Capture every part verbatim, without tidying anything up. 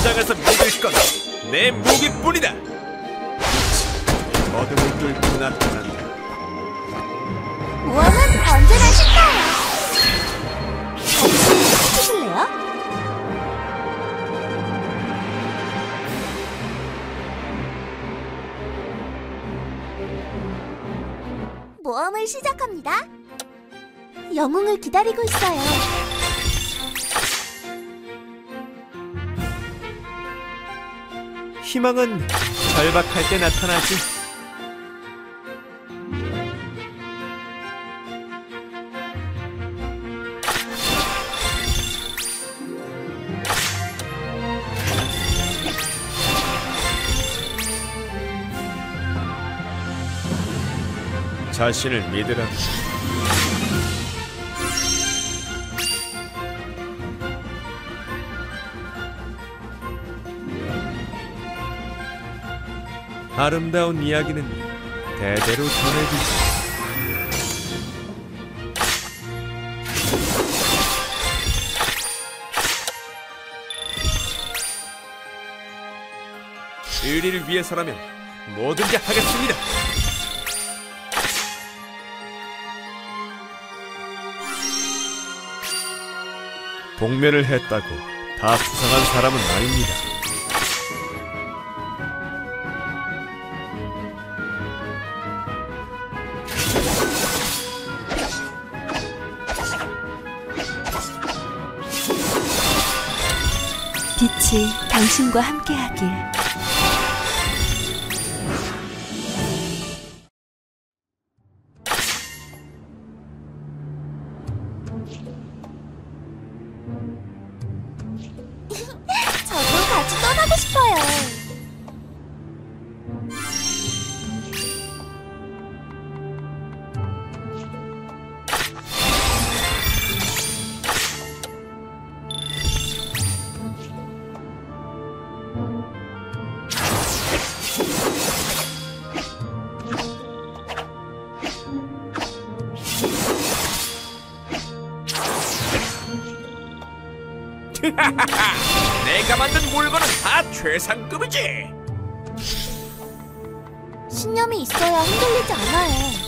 현장에서 믿을 건 내 무기뿐이다. 어둠을 뚫고 나타난다. 웜은 언제나 쉽다요. 잠시 쉬실래요? 모험을 시작합니다. 영웅을 기다리고 있어요. 희망은 절박할 때 나타나지. 자신을 믿으라. 아름다운 이야기는 대대로 전해지지. 의리를 위해서라면 뭐든지 하겠습니다. 동면을 했다고 다 수상한 사람은 아닙니다. 빛이 당신과 함께하길. 저도 같이 떠나고 싶어요. 내가 만든 물건은 다 최상급이지. 신념이 있어야 흔들리지 않아요.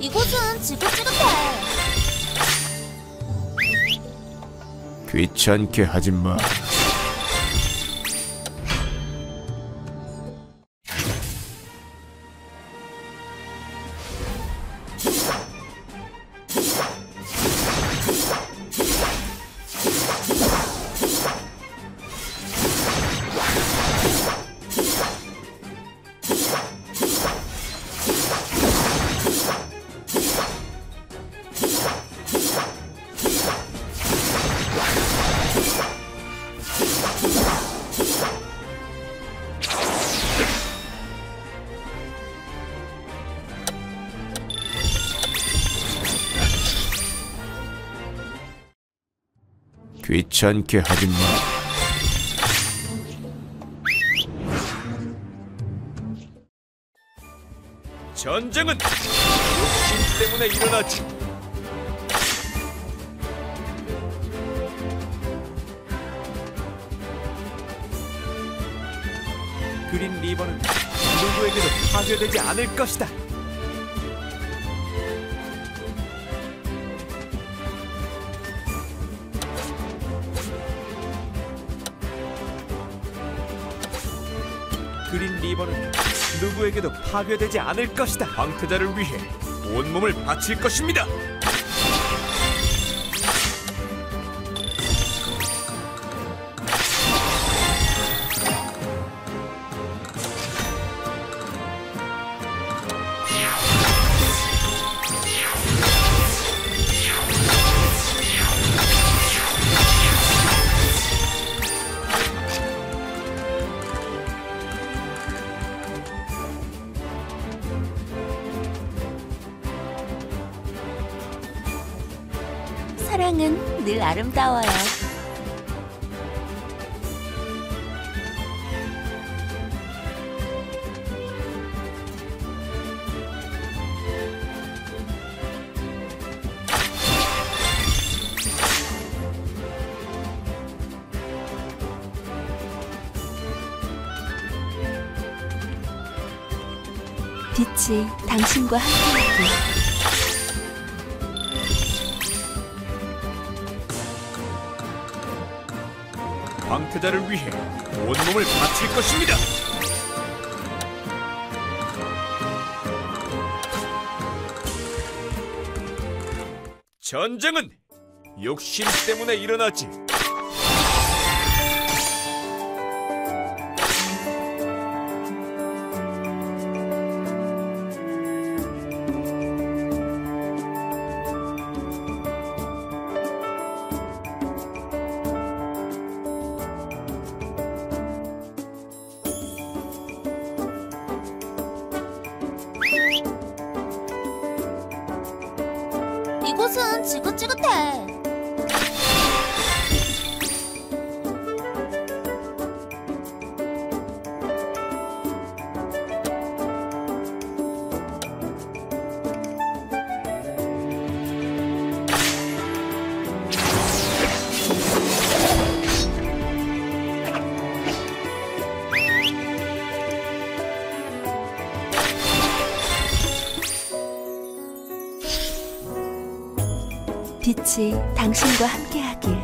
이곳은 지긋지긋해. 귀찮게 하지 마. 귀찮게 하지 마. 전쟁은 욕심 때문에 일어나지. 그린 리버는 누구에게도 파괴되지 않을 것이다. 그린 리버는 누구에게도 파괴되지 않을 것이다. 황태자를 위해 온몸을 바칠 것입니다. 사랑은 늘 아름다워요. 빛이 당신과 함께하길. 방패자를 위해 온몸을 바칠 것입니다. 전쟁은 욕심 때문에 일어나지. 이곳은 지긋지긋해. 빛이 당신과 함께하길.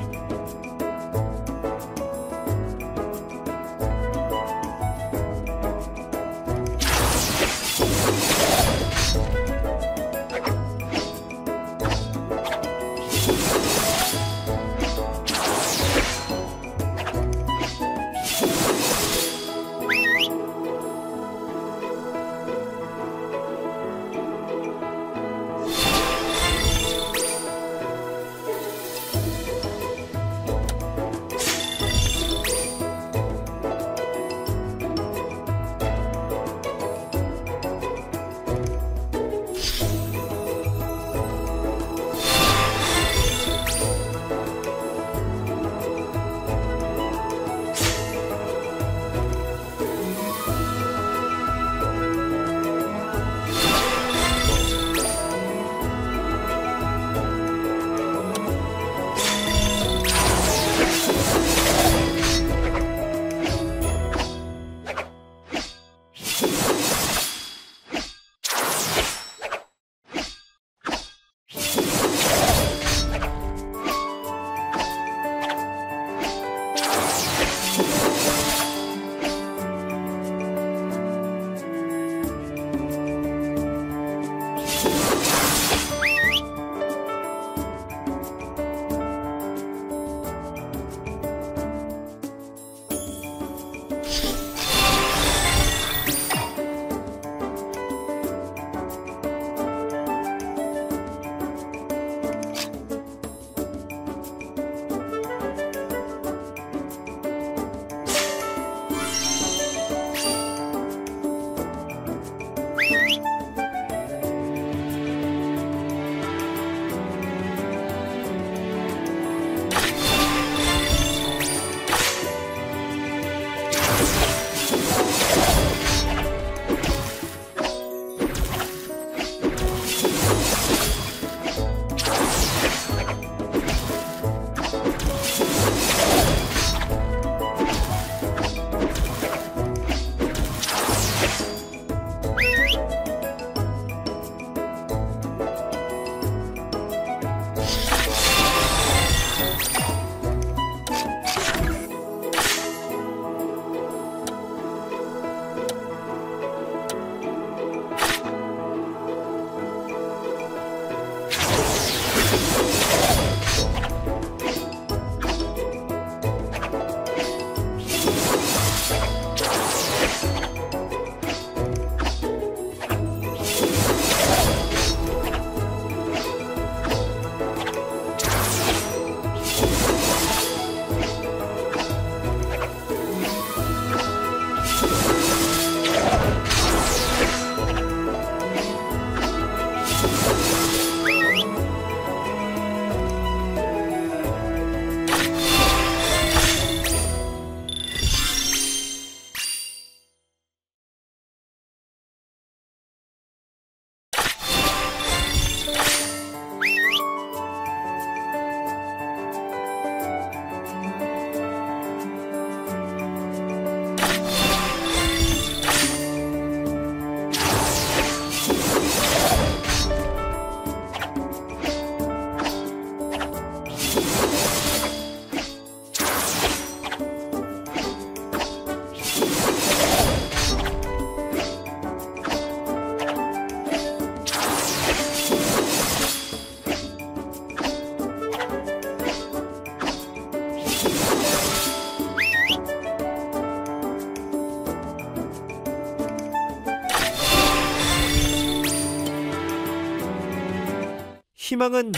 희망은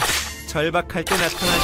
절박할 때 나타나지.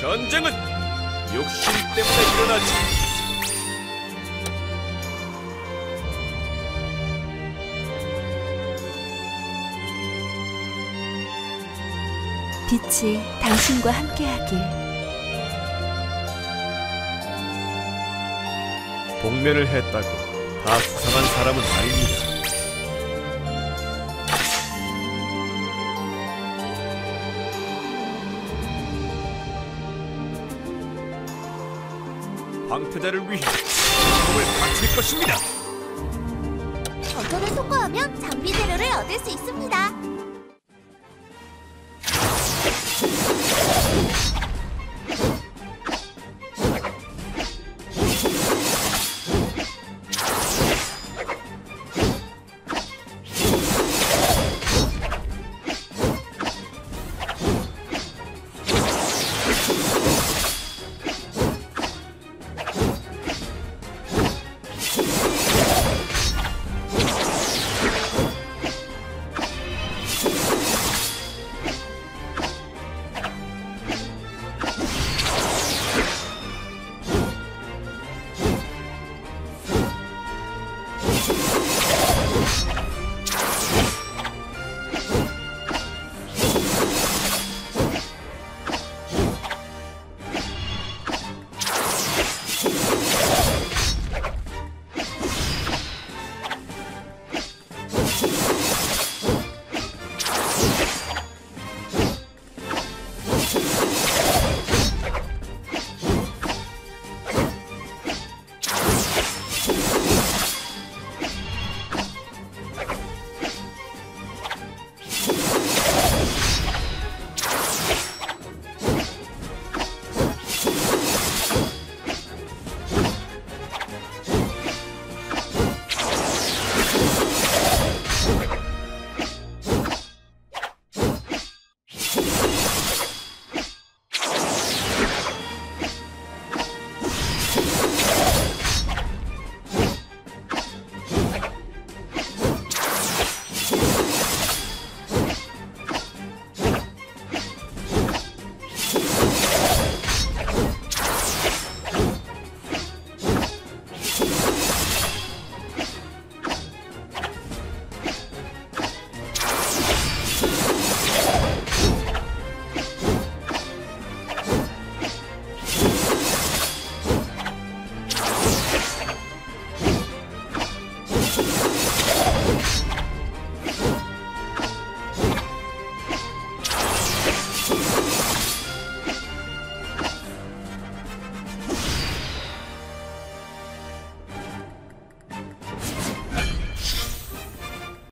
전쟁은 욕심 때문에 일어나지. 빛이 당신과 함께하길. 복면을 했다고 다 수상한 사람은 아닙니다. 방패자를 위해 몸을 바칠 것입니다. 저절을 통과하면 장비 재료를 얻을 수 있습니다.